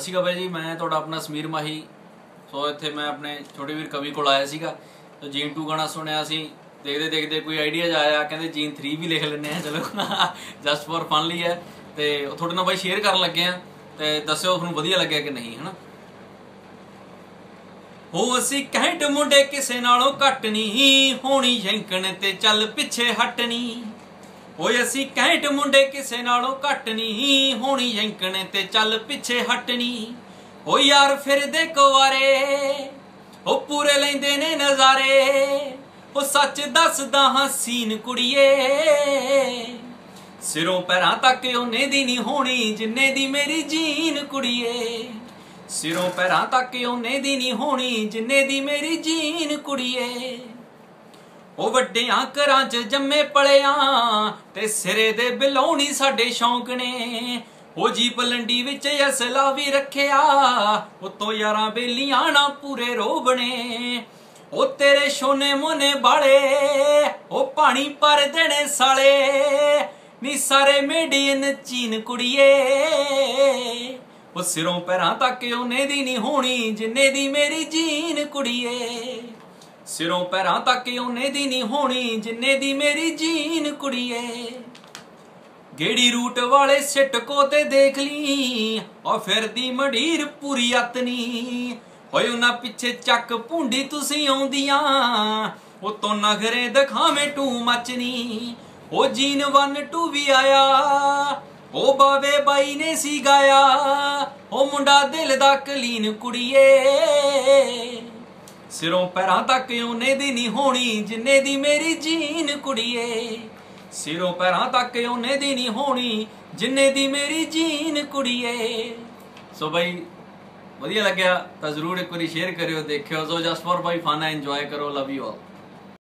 ਸਤਿ ਸ਼੍ਰੀ ਅਕਾਲ ਜੀ, मैं ਤੁਹਾਡਾ अपना ਸਮੀਰ ਮਾਹੀ। ਸੋ ਇੱਥੇ मैं अपने छोटे ਵੀਰ कवि ਕੋਲ ਆਇਆ ਸੀਗਾ, तो ਜੀਨ 2 ਗਾਣਾ ਸੁਣਿਆ ਸੀ। देखते देखते कोई आइडिया जाया, कहते जीन 3 भी लिख लेने हैं, चलो जस्ट फॉर फन ली है। तो थोड़े ना भाई शेयर कर लगे हैं, तो दस्यो तुहानूं वधिया लगे कि नहीं, है ना। हो असी घैंट मुंडे किसे नालों घट नहीं, होनी झंकण ते चल पिछे हट नहीं। हो असी घैंट मुंडे किसे नालों घट नहीं, होनी झंकण ते चल पिछे हट नहीं। हो यार फिरदे कुवारे हो पूरे लैंदे ने नज़ारे, हो सच दसदा हां सीन कुड़िए सिरों पैरां तक ओने दी नहीं होनी जिन्ने दी मेरी जीन कुड़िए। सिरों पैरां तक ओने दी नहीं होनी जिन्ने दी मेरी जीन कुड़िए। ओ वड्डियां घरां च जम्मे पलियां ते सिरे दे बिलौणी साडे शौंक ने। ओ जी पलंडी विच असला वी रखिया उत्तों यारां बेलियां ना पूरे रोबने। ओ तेरे शोने मोने बाले ओ पानी पर देने साले, नी सारे मेडियन चीन कुड़िए। ओ सिरों पैरां तक ओने दी नहीं होनी जिन्ने दी मेरी जीन कुड़िए। सिरों पैरां तक ओने दी नहीं होनी जिन्ने दी मेरी जीन कुड़िए। गेड़ी रूट वाले सिटको ते देख ली और फिर दी मडीर पूरी अतनी। होय उन्हां पिछे चक पूंडी तुसीं आउंदियां उतों नखरे दिखावे टू मचनी। ओ जीन 1-2 भी आया ओ बावे बाई ने सी गाया, ओ मुंडा दिल दा कलीन कुड़िए। सिरों पैरां तक ओने दी नहीं होनी जिन्ने दी मेरी जीन कुड़िए। सिरों पैरां तक ओने दी नहीं होनी जिन्ने दी मेरी जीन कुड़िए। सो भाई वधिया लग्या तो जरूर एक बार शेयर करो, देखो, सो जस्ट फॉर भाई फन है, एंजॉय करो। Love you all.